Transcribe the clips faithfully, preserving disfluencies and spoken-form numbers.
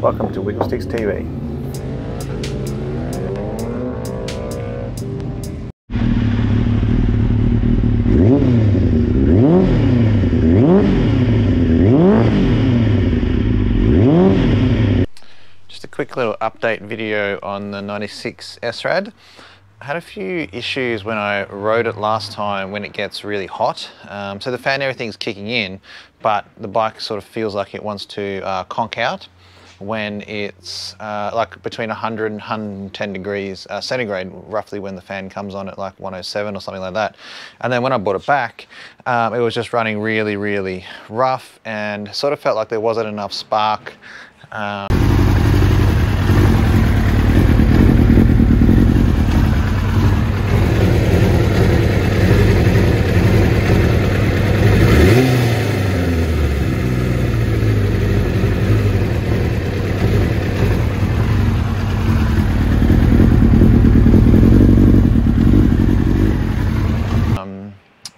Welcome to Wiggle Sticks T V. Just a quick little update video on the ninety-six S RAD. I had a few issues when I rode it last time when it gets really hot. Um, so the fan and everything's kicking in, but the bike sort of feels like it wants to uh, conk out when it's uh, like between one hundred and one hundred ten degrees uh, centigrade, roughly when the fan comes on at like one oh seven or something like that. And then when I brought it back, um, it was just running really, really rough and sort of felt like there wasn't enough spark. Um,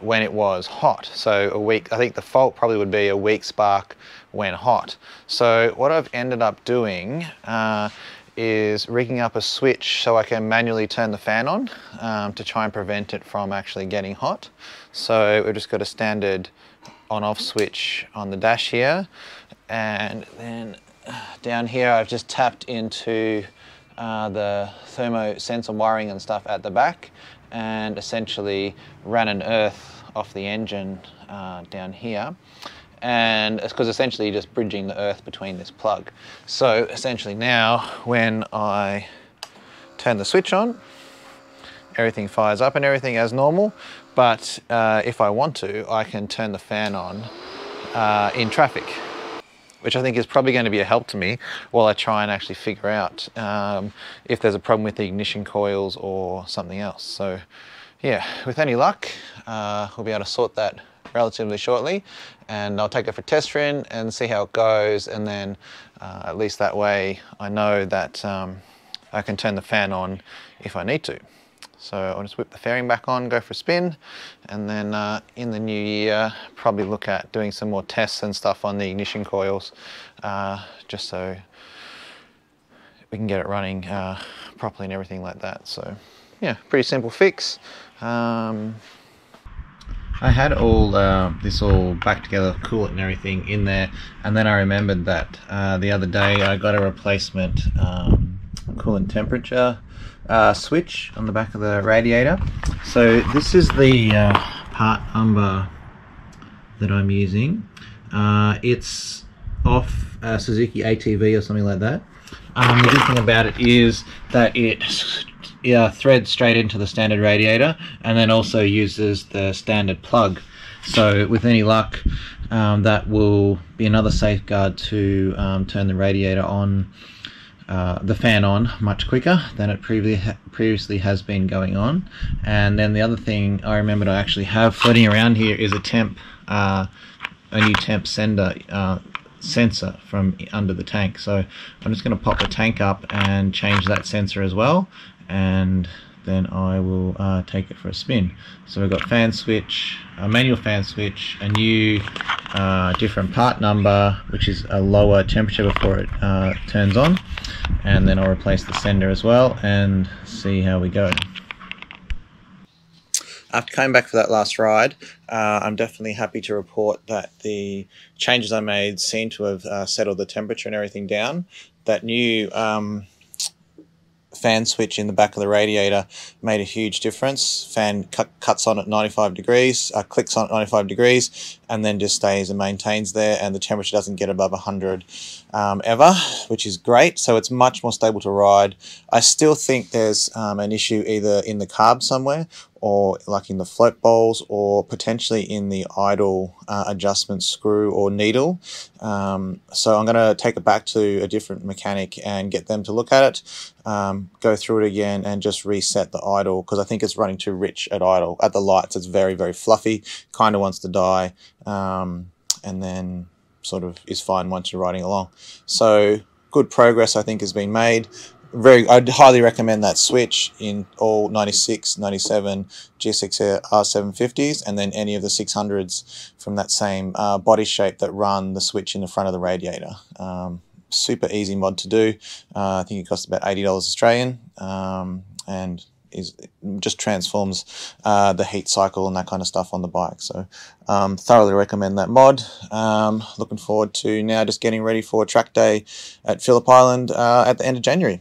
when it was hot. So a weak, I think the fault probably would be a weak spark when hot. So what I've ended up doing uh, is rigging up a switch so I can manually turn the fan on um, to try and prevent it from actually getting hot. So we've just got a standard on-off switch on the dash here. And then down here, I've just tapped into uh, the thermo sensor wiring and stuff at the back, and essentially ran an earth off the engine uh, down here. And it's because essentially you're just bridging the earth between this plug. So essentially now when I turn the switch on, everything fires up and everything as normal. But uh, if I want to, I can turn the fan on uh, in traffic, which I think is probably going to be a help to me while I try and actually figure out um, if there's a problem with the ignition coils or something else. So yeah, with any luck, uh, we'll be able to sort that relatively shortly, and I'll take it for a test run and see how it goes. And then uh, at least that way I know that um, I can turn the fan on if I need to. So I'll just whip the fairing back on, go for a spin, and then uh, in the new year, probably look at doing some more tests and stuff on the ignition coils, uh, just so we can get it running uh, properly and everything like that. So yeah, pretty simple fix. Um, I had all uh, this all back together, coolant and everything in there, and then I remembered that uh, the other day I got a replacement um, coolant temperature Uh, switch on the back of the radiator. So this is the uh, part number that I'm using. Uh, it's off uh, Suzuki A T V or something like that. Um, the good thing about it is that it uh, threads straight into the standard radiator and then also uses the standard plug. So with any luck, um, that will be another safeguard to um, turn the radiator on Uh, the fan on much quicker than it previously ha previously has been going on. And then the other thing I remembered I actually have floating around here is a temp, uh, a new temp sender uh, sensor from under the tank. So I'm just going to pop the tank up and change that sensor as well, and then I will uh, take it for a spin. So we've got fan switch, a manual fan switch, a new uh, different part number, which is a lower temperature before it uh, turns on, and then I'll replace the sender as well and see how we go. After coming back for that last ride, uh, I'm definitely happy to report that the changes I made seem to have uh, settled the temperature and everything down. That new um, fan switch in the back of the radiator made a huge difference. Fan cu cuts on at ninety-five degrees, uh, clicks on at ninety-five degrees, and then just stays and maintains there, and the temperature doesn't get above one hundred um, ever, which is great. So it's much more stable to ride. I still think there's um, an issue either in the carb somewhere, or like in the float bowls, or potentially in the idle uh, adjustment screw or needle. Um, so I'm gonna take it back to a different mechanic and get them to look at it, um, go through it again and just reset the idle, because I think it's running too rich at idle. At the lights, it's very, very fluffy, kind of wants to die, um, and then sort of is fine once you're riding along. So good progress I think has been made. Very, I'd highly recommend that switch in all ninety-six, ninety-seven, G six R seven fifties, and then any of the six hundreds from that same uh, body shape that run the switch in the front of the radiator. Um, super easy mod to do. Uh, I think it costs about eighty dollars Australian, um, and is just transforms uh, the heat cycle and that kind of stuff on the bike. So um, thoroughly recommend that mod. Um, looking forward to now just getting ready for track day at Phillip Island uh, at the end of January.